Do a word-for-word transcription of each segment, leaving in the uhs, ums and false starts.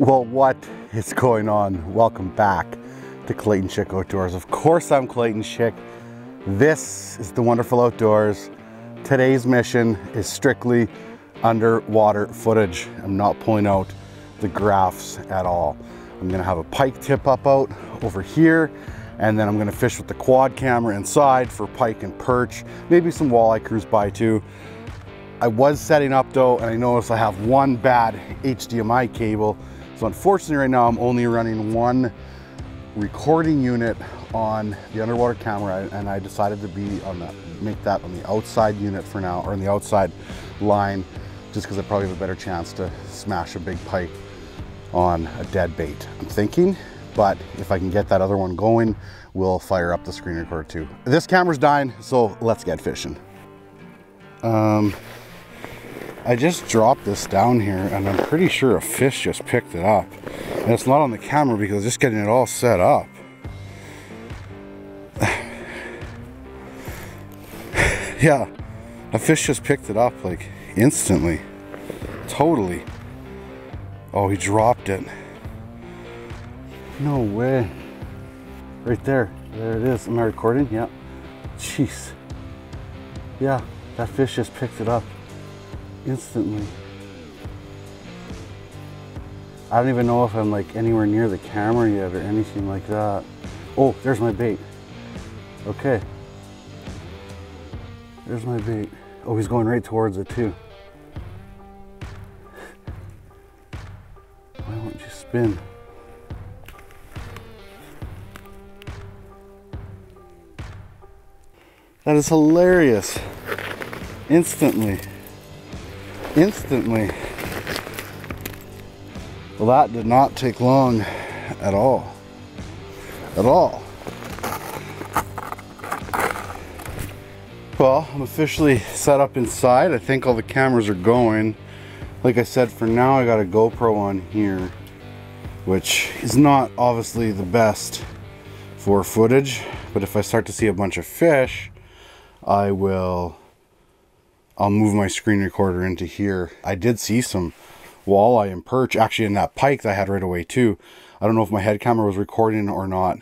Well, what is going on? Welcome back to Clayton Schick Outdoors. Of course, I'm Clayton Schick. This is the wonderful outdoors. Today's mission is strictly underwater footage. I'm not pulling out the graphs at all. I'm gonna have a pike tip up out over here, and then I'm gonna fish with the quad camera inside for pike and perch, maybe some walleye cruise by too. I was setting up though, and I noticed I have one bad H D M I cable. So unfortunately right now I'm only running one recording unit on the underwater camera, and I decided to be on the, make that on the outside unit for now, or on the outside line, just because I probably have a better chance to smash a big pike on a dead bait, I'm thinking. But if I can get that other one going, we'll fire up the screen recorder too. This camera's dying, so let's get fishing. Um, I just dropped this down here, and I'm pretty sure a fish just picked it up. And it's not on the camera because I'm just getting it all set up. Yeah, a fish just picked it up, like, instantly. Totally. Oh, he dropped it. No way. Right there. There it is. Am I recording? Yeah. Jeez. Yeah, that fish just picked it up. Instantly. I don't even know if I'm, like, anywhere near the camera yet or anything like that. Oh, there's my bait. Okay. There's my bait. Oh, he's going right towards it too. Why won't you spin? That is hilarious. Instantly. Instantly. Well, that did not take long at all. At all. Well, I'm officially set up inside. I think all the cameras are going. Like I said, for now I got a GoPro on here, which is not obviously the best for footage, but if I start to see a bunch of fish, I will, I'll move my screen recorder into here. I did see some walleye and perch, actually, in that pike that I had right away too. I don't know if my head camera was recording or not,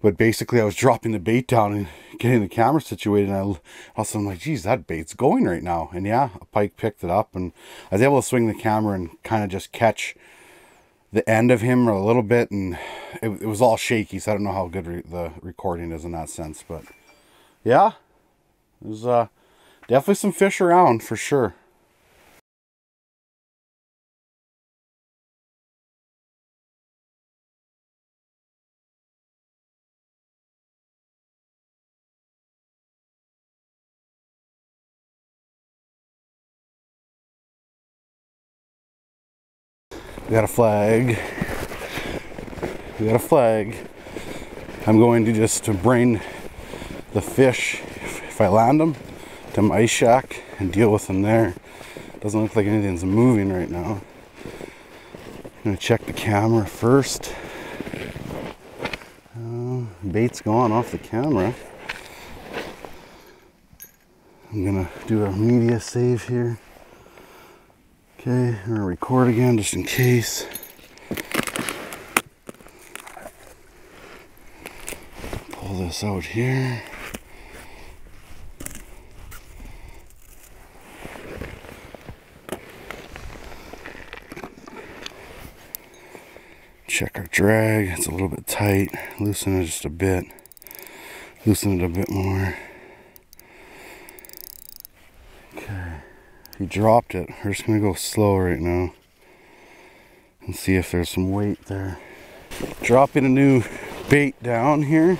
but basically I was dropping the bait down and getting the camera situated, and I also I'm like, geez, that bait's going right now. And yeah, a pike picked it up, and I was able to swing the camera and kind of just catch the end of him a little bit, and it, it was all shaky, so I don't know how good re the recording is in that sense. But yeah, there's uh, definitely some fish around for sure. We got a flag. We got a flag. I'm going to just to brain the fish, if, if I land them, to my ice shack and deal with them there. Doesn't look like anything's moving right now. I'm gonna check the camera first. Uh, bait's gone off the camera. I'm gonna do a media save here. Okay, I'm gonna record again just in case. Pull this out here. Check our drag, it's a little bit tight. Loosen it just a bit. Loosen it a bit more. He dropped it. We're just gonna go slow right now and see if there's some weight there. Dropping a new bait down here.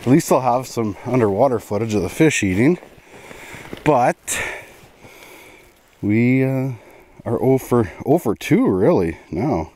At least I'll have some underwater footage of the fish eating. But we uh, are oh for two really now.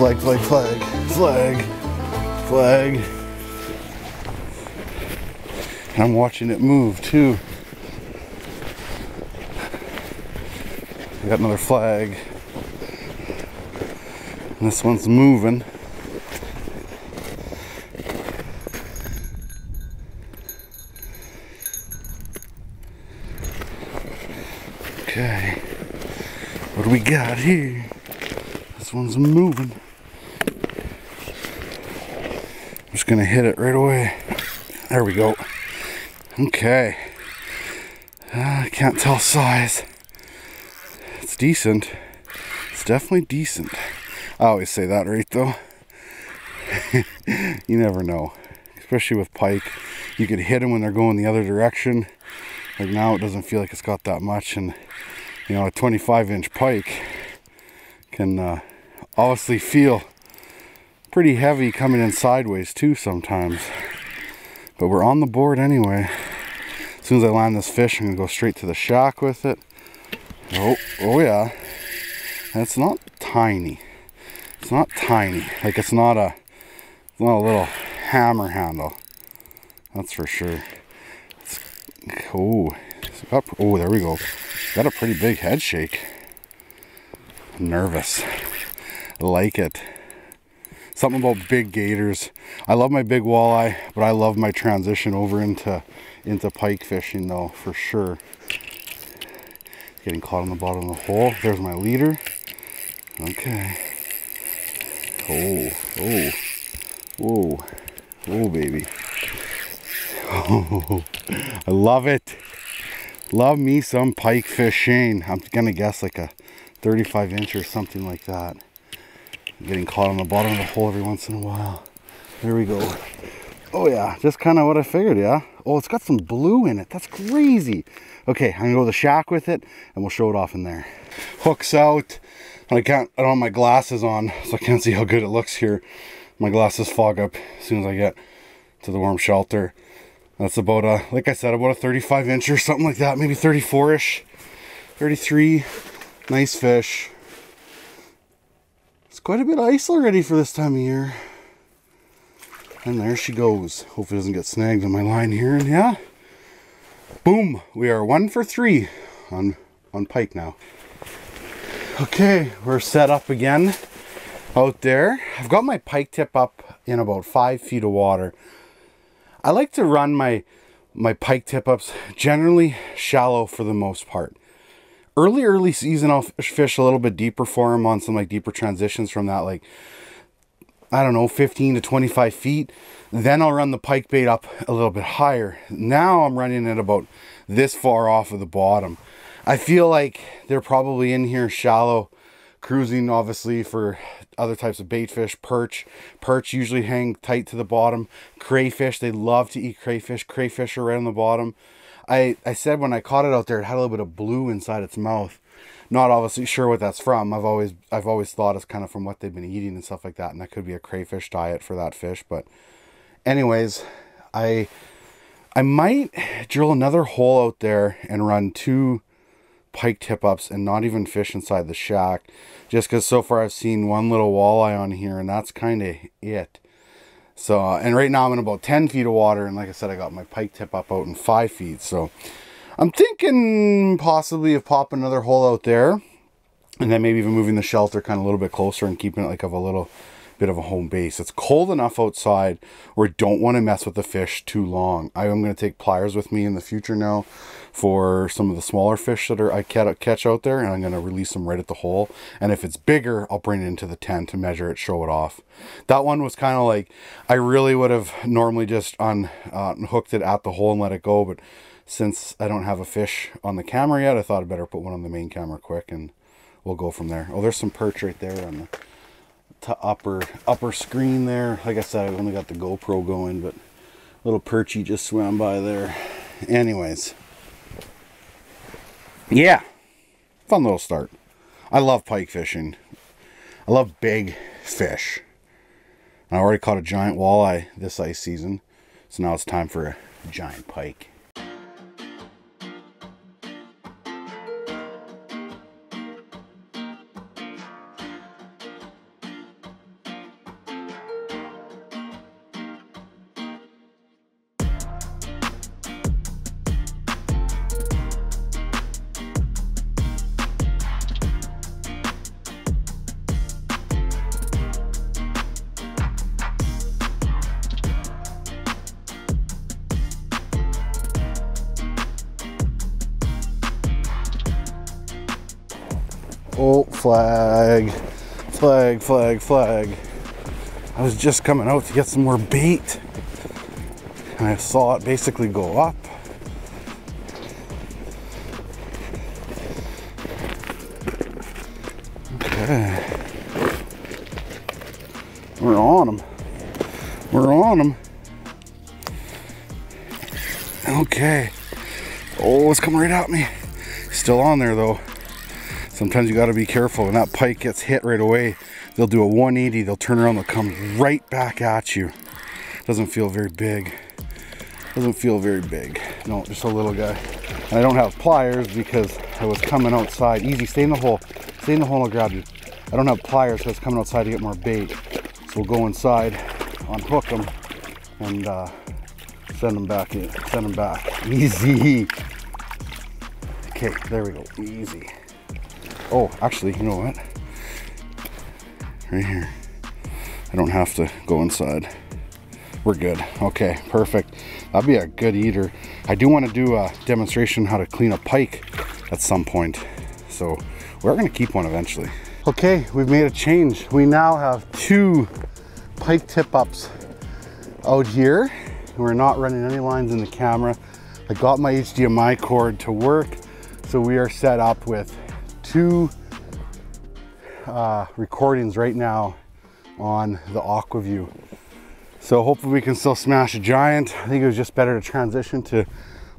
Flag, flag, flag, flag, flag. And I'm watching it move too. We got another flag. And this one's moving. Okay, what do we got here? This one's moving. I'm just gonna hit it right away. There we go. Okay, I uh, can't tell size. It's decent. It's definitely decent. I always say that right though. You never know, especially with pike. You could hit them when they're going the other direction. Like now it doesn't feel like it's got that much, and you know, a twenty-five inch pike can uh, obviously feel pretty heavy coming in sideways too sometimes. But we're on the board anyway. As soon as I land this fish, I'm gonna go straight to the shack with it. Oh, oh yeah. And it's not tiny. It's not tiny. Like it's not a, it's not a little hammer handle. That's for sure. It's, oh, it's got, oh, there we go. Got a pretty big head shake. I'm nervous. I like it. Something about big gators. I love my big walleye, but I love my transition over into into pike fishing though, for sure. Getting caught on the bottom of the hole. There's my leader. Okay. Oh, oh, whoa, whoa, baby. Oh, I love it. Love me some pike fishing. I'm gonna guess like a thirty-five inch or something like that. Getting caught on the bottom of the hole every once in a while. There we go. Oh yeah, just kind of what I figured, yeah. Oh, it's got some blue in it. That's crazy. Okay, I'm gonna go to the shack with it and we'll show it off in there. Hook's out. I can't, I don't have my glasses on, so I can't see how good it looks here. My glasses fog up as soon as I get to the warm shelter. That's about a, like I said, about a thirty-five inch or something like that, maybe thirty-four-ish, thirty-three. Nice fish. It's quite a bit of ice already for this time of year. And there she goes. Hopefully it doesn't get snagged on my line here. And yeah, boom, we are one for three on, on pike now. Okay, we're set up again out there. I've got my pike tip up in about five feet of water. I like to run my, my pike tip ups generally shallow for the most part. Early, early season, I'll fish a little bit deeper for them on some like deeper transitions from that, like, I don't know, fifteen to twenty-five feet. Then I'll run the pike bait up a little bit higher. Now I'm running it about this far off of the bottom. I feel like they're probably in here shallow, cruising obviously for other types of bait fish, perch. Perch usually hang tight to the bottom. Crayfish, they love to eat crayfish. Crayfish are right on the bottom. I, I said when I caught it out there, it had a little bit of blue inside its mouth. Not obviously sure what that's from. I've always I've always thought it's kind of from what they've been eating and stuff like that, and that could be a crayfish diet for that fish. But anyways, I I might drill another hole out there and run two pike tip ups and not even fish inside the shack, just because so far I've seen one little walleye on here, and that's kind of it. So, uh, and right now I'm in about ten feet of water, and like I said, I got my pike tip up out in five feet. So I'm thinking possibly of popping another hole out there, and then maybe even moving the shelter kind of a little bit closer and keeping it like of a little bit of a home base. It's cold enough outside where I don't want to mess with the fish too long. I am going to take pliers with me in the future now for some of the smaller fish that are I catch out there, and I'm going to release them right at the hole. And if it's bigger, I'll bring it into the tent to measure it, show it off. That one was kind of like, I really would have normally just unhooked uh, it at the hole and let it go, but since I don't have a fish on the camera yet, I thought I'd better put one on the main camera quick and we'll go from there. Oh, there's some perch right there on the upper upper screen there. Like I said, I only got the GoPro going, but little perchy just swam by there. Anyways, yeah, fun little start. I love pike fishing. I love big fish. I already caught a giant walleye this ice season, so now it's time for a giant pike. Oh, flag, flag, flag, flag. I was just coming out to get some more bait and I saw it basically go up. Okay. We're on them. We're on them. Okay. Oh, it's coming right at me. Still on there though. Sometimes you gotta be careful when that pike gets hit right away. They'll do a one eighty, they'll turn around, they'll come right back at you. Doesn't feel very big. Doesn't feel very big. No, just a little guy. And I don't have pliers because I was coming outside. Easy, stay in the hole. Stay in the hole and I'll grab you. I don't have pliers, so I was coming outside to get more bait. So we'll go inside, unhook them, and uh, send them back in, send them back. Easy. Okay, there we go, easy. Oh, actually, you know what? Right here. I don't have to go inside. We're good, okay, perfect. That'd be a good eater. I do wanna do a demonstration how to clean a pike at some point. So we're gonna keep one eventually. Okay, we've made a change. We now have two pike tip ups out here. We're not running any lines in the camera. I got my H D M I cord to work. So we are set up with two uh, recordings right now on the Aqua View. So hopefully we can still smash a giant. I think it was just better to transition to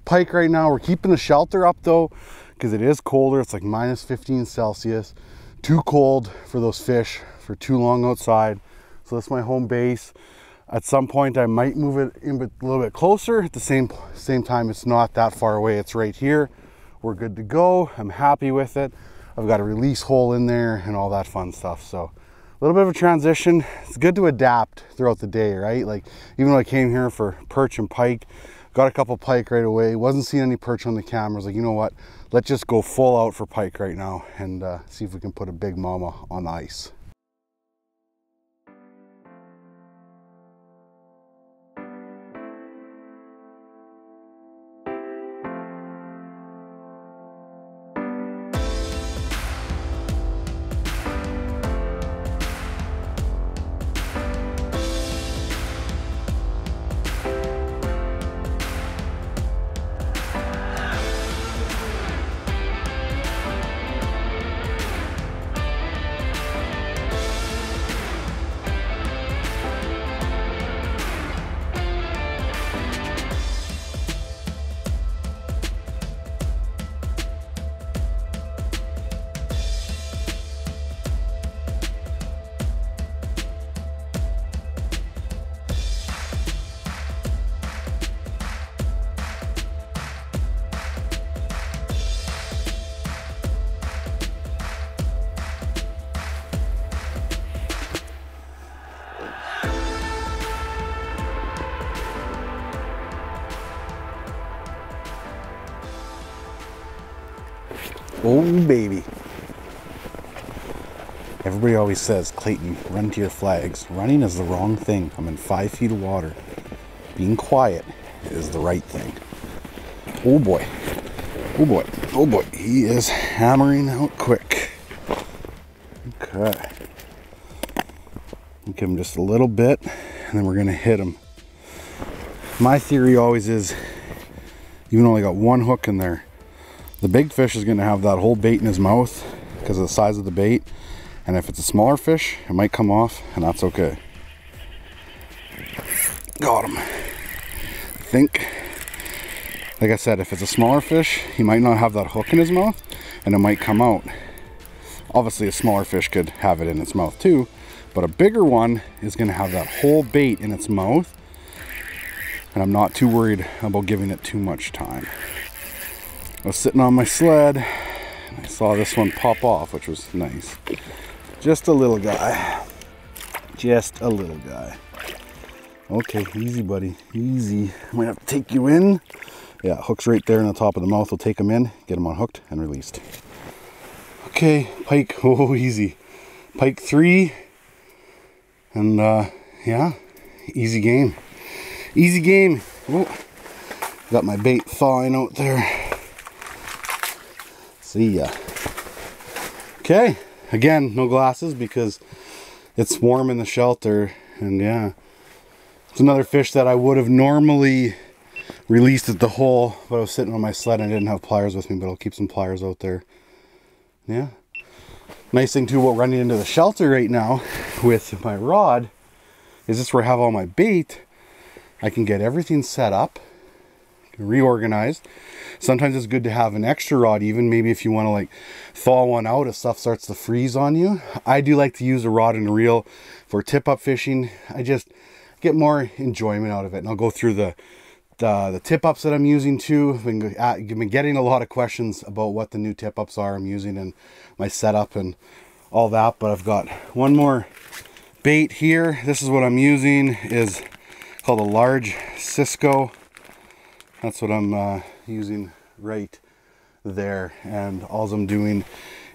pike right now. We're keeping the shelter up though, because it is colder. It's like minus fifteen Celsius. Too cold for those fish for too long outside. So that's my home base. At some point I might move it in a little bit closer. At the same same time, it's not that far away. It's right here. We're good to go. I'm happy with it. I've got a release hole in there and all that fun stuff. So a little bit of a transition. It's good to adapt throughout the day, right? Like even though I came here for perch and pike, got a couple pike right away, wasn't seeing any perch on the cameras. Like, you know what? Let's just go full out for pike right now and uh, see if we can put a big mama on the ice. Oh baby. Everybody always says, Clayton, run to your flags. Running is the wrong thing. I'm in five feet of water. Being quiet is the right thing. Oh boy. Oh boy. Oh boy. He is hammering out quick. Okay. Give him just a little bit and then we're gonna hit him. My theory always is, even though I got one hook in there, the big fish is gonna have that whole bait in his mouth because of the size of the bait. And if it's a smaller fish, it might come off and that's okay. Got him. I think, like I said, if it's a smaller fish, he might not have that hook in his mouth and it might come out. Obviously a smaller fish could have it in its mouth too, but a bigger one is gonna have that whole bait in its mouth. And I'm not too worried about giving it too much time. I was sitting on my sled and I saw this one pop off, which was nice. Just a little guy. Just a little guy. Okay, easy buddy, easy. I might have to take you in. Yeah, hook's right there in the top of the mouth. We'll take him in, get him unhooked and released. Okay, pike, oh easy. Pike three, and uh, yeah, easy game. Easy game. Oh, got my bait thawing out there. See ya. Okay, again, no glasses because it's warm in the shelter, and yeah, it's another fish that I would have normally released at the hole, but I was sitting on my sled and I didn't have pliers with me, but I'll keep some pliers out there. Yeah, nice thing too, what running into the shelter right now with my rod is this where I have all my bait. I can get everything set up, reorganized. Sometimes it's good to have an extra rod, even maybe if you want to like thaw one out if stuff starts to freeze on you. I do like to use a rod and reel for tip-up fishing. I just get more enjoyment out of it, and I'll go through the Uh, the tip-ups that I'm using too. I've been, uh, been getting a lot of questions about what the new tip-ups are I'm using and my setup and all that, but I've got one more bait here. This is what I'm using, is called a large Cisco. That's what I'm uh, using right there, and all I'm doing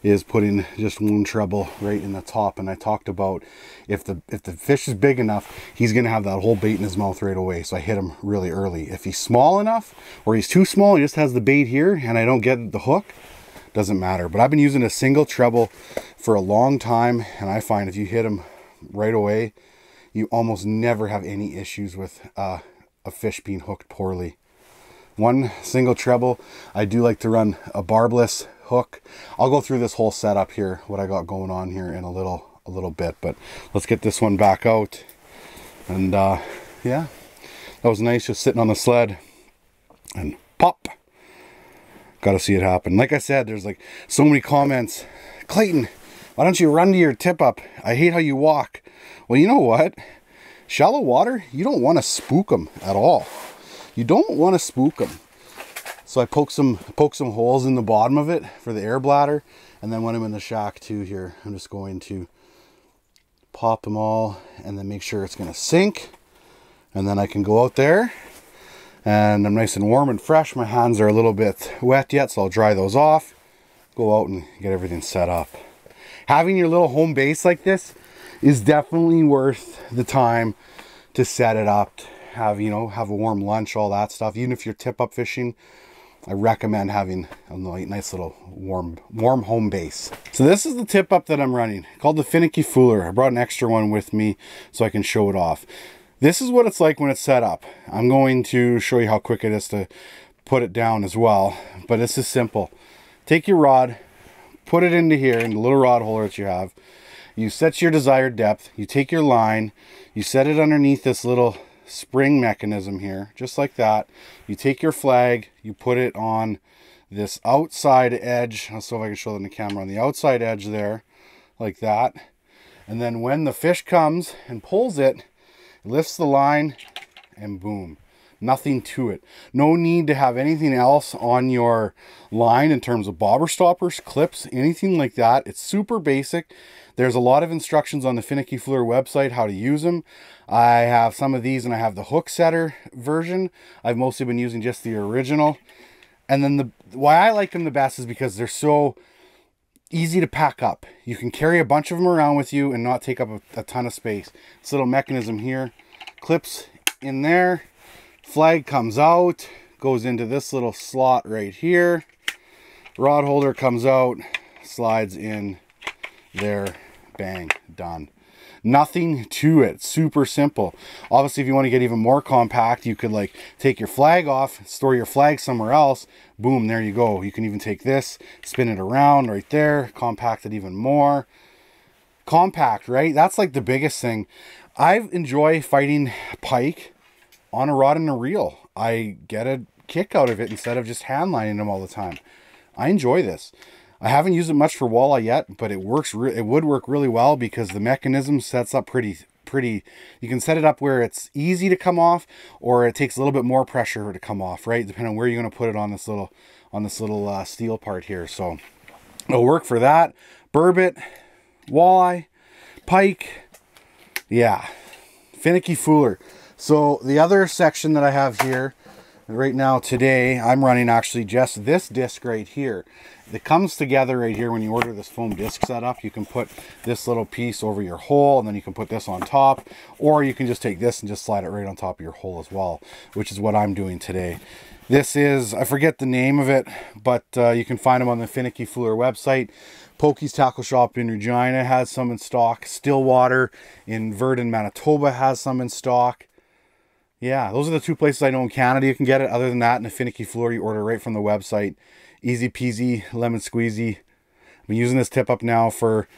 is putting just one treble right in the top. And I talked about if the if the fish is big enough, he's gonna have that whole bait in his mouth right away. So I hit him really early. If he's small enough or he's too small, he just has the bait here and I don't get the hook, doesn't matter. But I've been using a single treble for a long time, and I find if you hit him right away, you almost never have any issues with uh, a fish being hooked poorly. One single treble. I do like to run a barbless hook. I'll go through this whole setup here, what I got going on here in a little a little bit, but let's get this one back out. And uh, yeah, that was nice, just sitting on the sled and pop. Gotta see it happen. Like I said, there's like so many comments. Clayton, why don't you run to your tip up? I hate how you walk. Well, you know what? Shallow water, you don't want to spook them at all. You don't want to spook them. So I poke some poke some holes in the bottom of it for the air bladder, and then when I'm in the shack too here, I'm just going to pop them all and then make sure it's going to sink, and then I can go out there and I'm nice and warm and fresh. My hands are a little bit wet yet, so I'll dry those off, go out and get everything set up. Having your little home base like this is definitely worth the time to set it up, have, you know, have a warm lunch, all that stuff. Even if you're tip up fishing, I recommend having a nice little warm warm home base. So this is the tip up that I'm running, called the Finicky Fooler. I brought an extra one with me so I can show it off. This is what it's like when it's set up. I'm going to show you how quick it is to put it down as well, but this is simple. Take your rod, put it into here in the little rod holder that you have. You set your desired depth, you take your line, you set it underneath this little spring mechanism here, just like that. You take your flag, you put it on this outside edge. I'll see if I can show that in the camera, on the outside edge there, like that. And then when the fish comes and pulls it, lifts the line, and boom, nothing to it. No need to have anything else on your line in terms of bobber stoppers, clips, anything like that. It's super basic. There's a lot of instructions on the Finicky Fooler website how to use them. I have some of these, and I have the hook setter version. I've mostly been using just the original. And then the why I like them the best is because they're so easy to pack up. You can carry a bunch of them around with you and not take up a, a ton of space. This little mechanism here, clips in there, flag comes out, goes into this little slot right here, rod holder comes out, slides in there, bang, done. Nothing to it, super simple. Obviously, if you want to get even more compact, you could like take your flag off, store your flag somewhere else, boom, there you go. You can even take this, spin it around right there, compact it even more. Compact, right? That's like the biggest thing. I enjoy fighting pike on a rod and a reel. I get a kick out of it instead of just hand lining them all the time. I enjoy this. I haven't used it much for walleye yet, but it works. It would work really well because the mechanism sets up pretty, pretty, you can set it up where it's easy to come off, or it takes a little bit more pressure to come off, right? Depending on where you're going to put it on this little, on this little uh, steel part here. So it'll work for that. Burbot, walleye, pike. Yeah. Finicky Fooler. So the other section that I have here right now today, I'm running actually just this disc right here. It comes together right here. When you order this foam disc set up, you can put this little piece over your hole, and then you can put this on top, or you can just take this and just slide it right on top of your hole as well, which is what I'm doing today. This is, I forget the name of it, but uh, you can find them on the Finicky Fooler website. Pokey's Tackle Shop in Regina has some in stock. Stillwater in Verdon, Manitoba has some in stock. Yeah, those are the two places I know in Canada you can get it. Other than that, in the Finicky Fooler, you order right from the website. Easy peasy, lemon squeezy. I've been using this tip up now for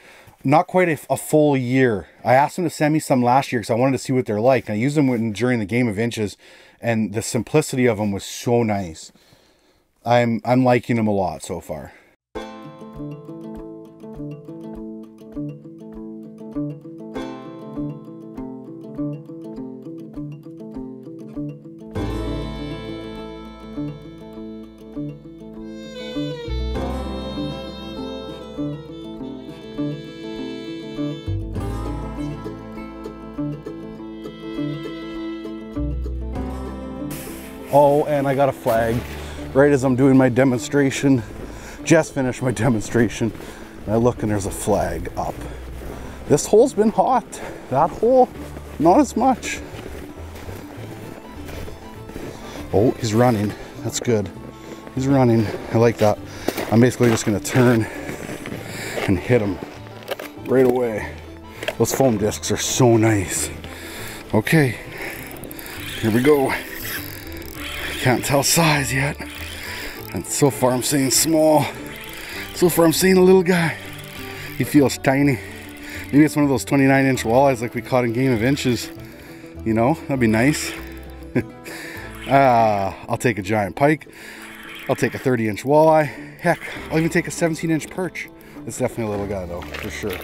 not quite a, a full year. I asked them to send me some last year because I wanted to see what they're like. And I used them when, during the game of inches, and the simplicity of them was so nice. I'm, I'm liking them a lot so far. Oh, and I got a flag right as I'm doing my demonstration. Just finished my demonstration. And I look and there's a flag up. This hole's been hot. That hole, not as much. Oh, he's running. That's good. He's running. I like that. I'm basically just gonna turn and hit him right away. Those foam discs are so nice. Okay, here we go. Can't tell size yet, and so far I'm seeing small. So far I'm seeing a little guy. He feels tiny. Maybe it's one of those twenty-nine inch walleyes like we caught in Game of Inches. You know, that'd be nice. uh, I'll take a giant pike. I'll take a thirty inch walleye. Heck, I'll even take a seventeen inch perch. It's definitely a little guy though, for sure.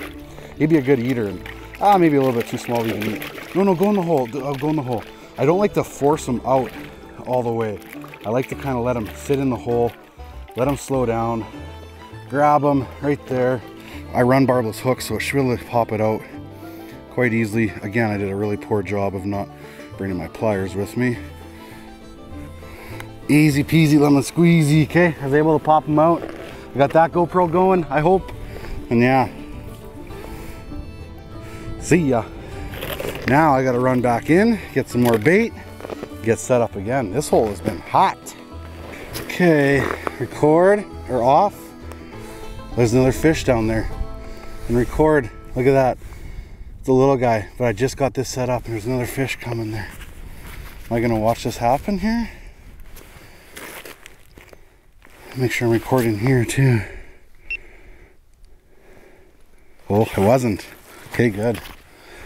He'd be a good eater. And, ah, maybe a little bit too small to even eat. No, no, go in the hole. I'll go in the hole. I don't like to force him out all the way. I like to kind of let them sit in the hole, let them slow down, grab them right there. I run barbless hooks, so it should really pop it out quite easily. Again, I did a really poor job of not bringing my pliers with me. Easy peasy, lemon squeezy. Okay, I was able to pop them out. I got that GoPro going, I hope. And yeah, see ya. Now I gotta run back in, get some more bait, get set up again. This hole has been hot. Okay, record or off. There's another fish down there. And record. Look at that. It's a little guy, but I just got this set up and there's another fish coming there. Am I gonna watch this happen here? Make sure I'm recording here too. Oh, I wasn't. Okay, good.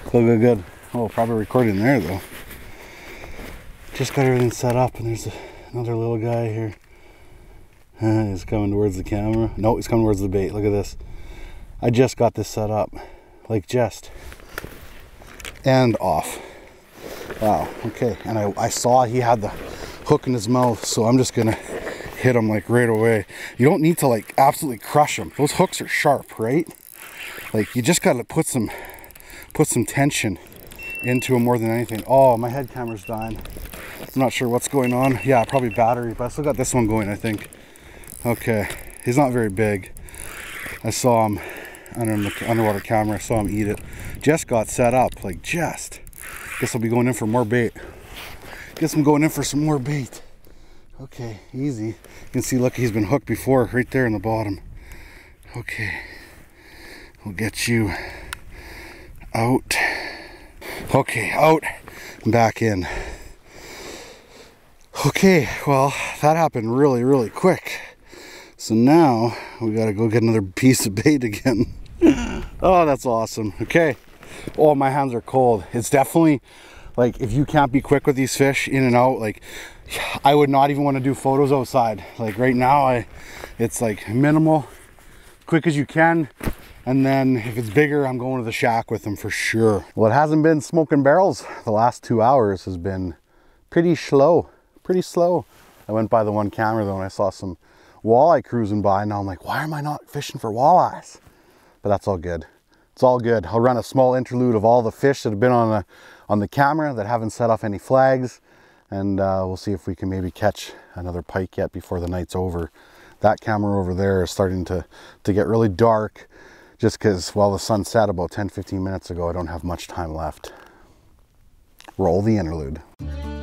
Good, good, good. Oh, probably recording there though. Just got everything set up and there's a, another little guy here. Uh, he's coming towards the camera. No, he's coming towards the bait. Look at this. I just got this set up. Like just. And off. Wow. Okay. And I, I saw he had the hook in his mouth, so I'm just going to hit him like right away. You don't need to like absolutely crush him. Those hooks are sharp, right? Like you just got to put some, put some tension into him more than anything. Oh, my head camera's dying. I'm not sure what's going on. Yeah, probably battery, but I still got this one going, I think. Okay, he's not very big. I saw him under the underwater camera. I saw him eat it. Just got set up, like just. Guess I'll be going in for more bait. Guess I'm going in for some more bait. Okay, easy. You can see, look, he's been hooked before right there in the bottom. Okay, we'll get you out. Okay, out and back in. Okay, well, that happened really, really quick. So now we gotta go get another piece of bait again. Oh, that's awesome. Okay. Oh, my hands are cold. It's definitely like if you can't be quick with these fish in and out, like I would not even want to do photos outside. Like right now, I it's like minimal, quick as you can. And then if it's bigger, I'm going to the shack with them for sure. Well, it hasn't been smoking barrels. The last two hours has been pretty slow. Pretty slow. I went by the one camera though and I saw some walleye cruising by and now I'm like, why am I not fishing for walleyes? But that's all good. It's all good. I'll run a small interlude of all the fish that have been on the on the camera that haven't set off any flags, and uh, we'll see if we can maybe catch another pike yet before the night's over. That camera over there is starting to to get really dark just because, well, the sun set about ten fifteen minutes ago. I don't have much time left. Roll the interlude. Thank you.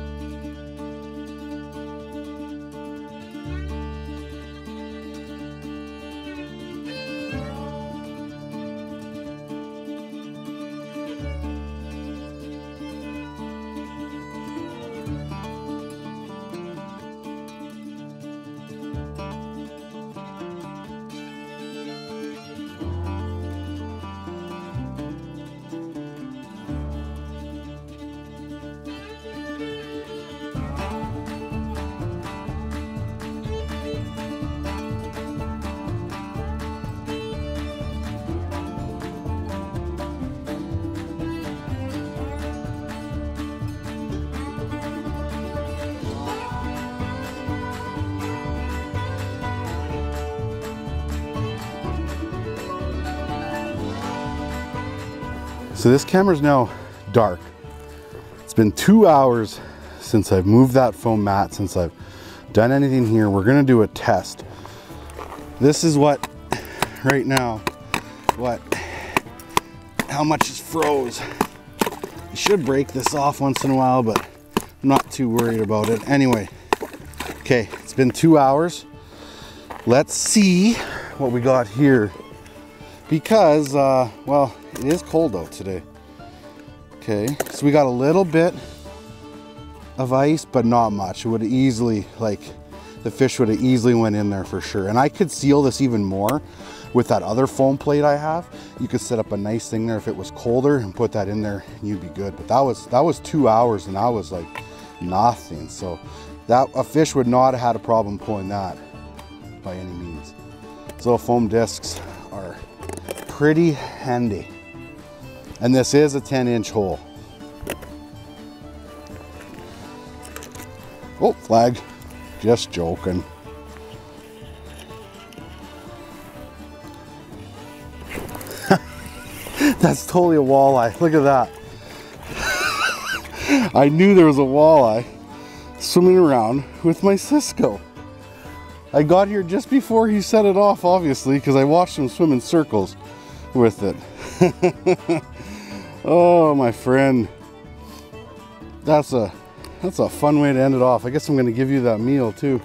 So this camera's now dark. It's been two hours since I've moved that foam mat, since I've done anything here. We're gonna do a test. This is what, right now, what, how much is froze. I should break this off once in a while, but I'm not too worried about it. Anyway, okay, it's been two hours. Let's see what we got here. Because, uh, well, it is cold out today. Okay, so we got a little bit of ice, but not much. It would have easily, like, the fish would have easily went in there for sure. And I could seal this even more with that other foam plate I have. You could set up a nice thing there if it was colder and put that in there and you'd be good. But that was, that was two hours and that was like nothing. So that a fish would not have had a problem pulling that by any means. Those little foam discs are pretty handy. And this is a ten inch hole. Oh, flag, just joking. That's totally a walleye, look at that. I knew there was a walleye swimming around with my Cisco. I got here just before he set it off, obviously, because I watched him swim in circles with it. Oh, my friend, that's a that's a fun way to end it off. I guess I'm gonna give you that meal too.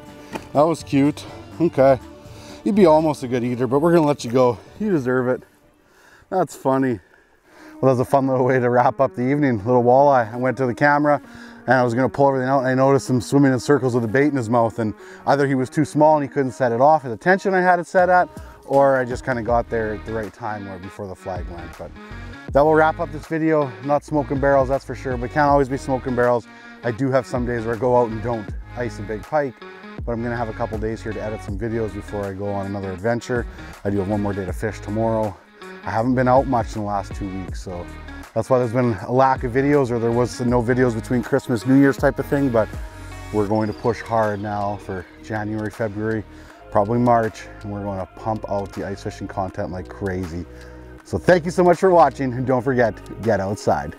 That was cute. Okay, you'd be almost a good eater, but we're gonna let you go. You deserve it. That's funny. Well, that was a fun little way to wrap up the evening. Little walleye. I went to the camera and I was gonna pull everything out, and I noticed him swimming in circles with the bait in his mouth, and either he was too small and he couldn't set it off at the tension I had it set at, or I just kind of got there at the right time or before the flag went. But that will wrap up this video. I'm not smoking barrels, that's for sure. We can't always be smoking barrels. I do have some days where I go out and don't ice a big pike, but I'm gonna have a couple days here to edit some videos before I go on another adventure. I do have one more day to fish tomorrow. I haven't been out much in the last two weeks, so that's why there's been a lack of videos, or there was no videos between Christmas, New Year's type of thing, but we're going to push hard now for January, February, probably March, and we're going to pump out the ice fishing content like crazy. So thank you so much for watching, and don't forget, get outside.